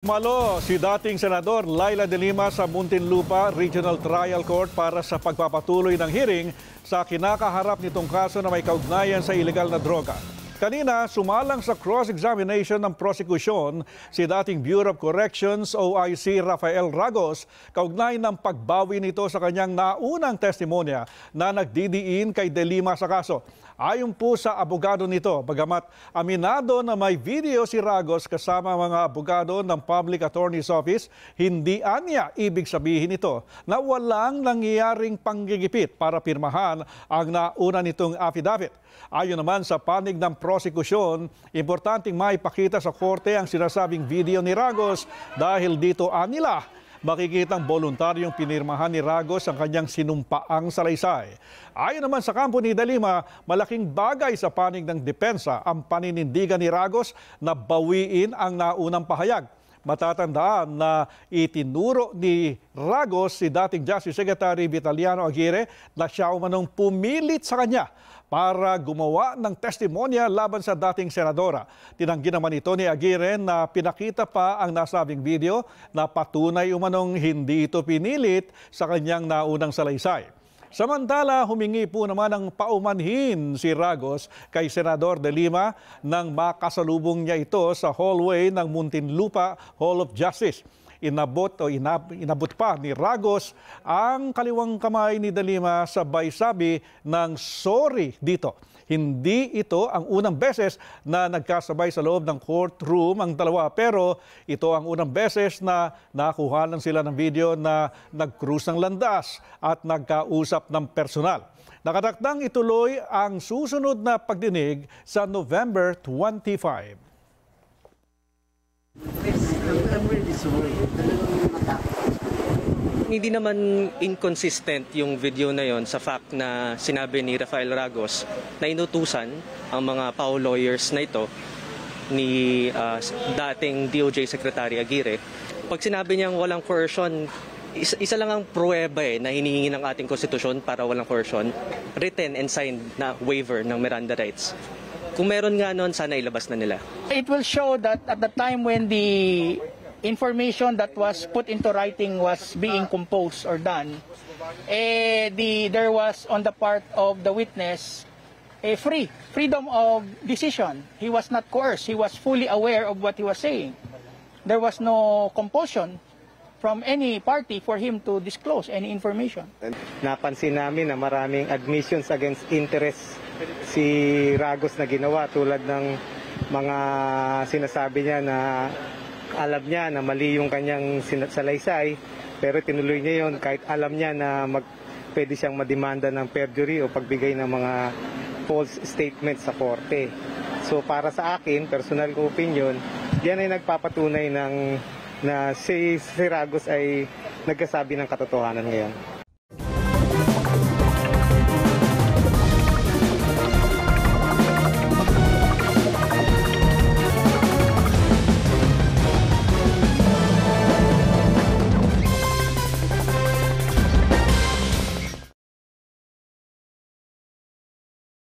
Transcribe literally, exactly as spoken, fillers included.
Malo si dating Senador Leila de Lima sa Muntinlupa Regional Trial Court para sa pagpapatuloy ng hearing sa kinakaharap nitong kaso na may kaugnayan sa ilegal na droga. Kanina, sumalang sa cross-examination ng prosecution si dating Bureau of Corrections O I C Rafael Ragos kaugnay ng pagbawi nito sa kanyang naunang testimonya na nagdidiin kay De Lima sa kaso. Ayon po sa abogado nito, bagamat aminado na may video si Ragos kasama mga abogado ng Public Attorney's Office, hindi anya ibig sabihin ito na walang nangyayaring panggigipit para pirmahan ang nauna nitong affidavit. Ayon naman sa panig ng prosecution, importanteng maipakita sa korte ang sinasabing video ni Ragos dahil dito anila makikitang voluntaryong pinirmahan ni Ragos ang kanyang sinumpaang salaysay. Ayon naman sa kampo ni De Lima, malaking bagay sa panig ng depensa ang paninindigan ni Ragos na bawiin ang naunang pahayag. Matatandaan na itinuro ni Ragos si dating Justice Secretary Vitaliano Aguirre na siya umanong pumilit sa kanya para gumawa ng testimonya laban sa dating senadora. Tinanggi naman ito ni Aguirre na pinakita pa ang nasabing video na patunay umanong hindi ito pinilit sa kanyang naunang salaysay. Samantala, humingi po naman ng paumanhin si Ragos kay Senador De Lima nang makasalubong niya ito sa hallway ng Muntinlupa Hall of Justice. Inabot o inab, inabot pa ni Ragos ang kaliwang kamay ni De Lima sabay sabi ng sorry dito. Hindi ito ang unang beses na nagkasabay sa loob ng courtroom ang dalawa, pero ito ang unang beses na nakuha lang sila ng video na nag-cruise ng landas at nagkausap ng personal. Nakatakdang ituloy ang susunod na pagdinig sa November twenty-fifth. Hindi naman inconsistent yung video na yon sa fact na sinabi ni Rafael Ragos na inutusan ang mga P A O lawyers na ito ni uh, dating D O J Secretary Aguirre. Pag sinabi niyang walang coercion, isa, isa lang ang pruweba eh, na hinihingi ng ating konstitusyon para walang coercion, written and signed na waiver ng Miranda Rights. Kung meron nga noon, sana ilabas na nila. It will show that at the time when the information that was put into writing was being composed or done, eh, the, there was on the part of the witness a eh, free freedom of decision. He was not coerced. He was fully aware of what he was saying. There was no compulsion from any party for him to disclose any information. Napansin namin na maraming admissions against interest si Ragos na ginawa, tulad ng mga sinasabi niya na alam niya na mali yung kanyang salaysay, pero tinuloy niya yon kahit alam niya na mag, pwede siyang madimanda ng perjury o pagbigay ng mga false statements sa korte. So para sa akin, personal opinion, yan ay nagpapatunay ng, na si, si Ragos ay nagkasabi ng katotohanan ngayon.